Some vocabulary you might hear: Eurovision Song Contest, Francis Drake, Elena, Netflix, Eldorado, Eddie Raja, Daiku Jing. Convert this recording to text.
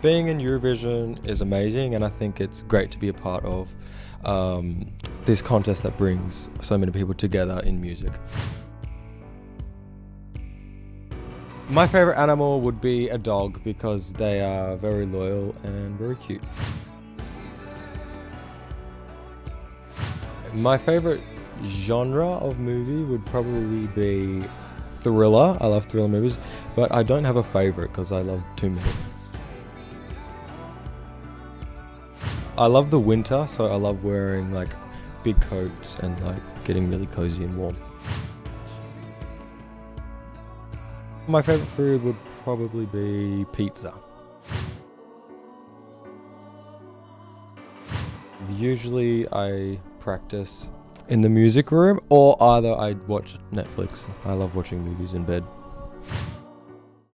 being in Eurovision is amazing, and I think it's great to be a part of this contest that brings so many people together in music. My favourite animal would be a dog because they are very loyal and very cute. My favourite genre of movie would probably be thriller. I love thriller movies, but I don't have a favourite because I love too many. I love the winter, so I love wearing like big coats and like getting really cozy and warm. My favourite food would probably be pizza. Usually I practice in the music room, or either I watch Netflix. I love watching movies in bed.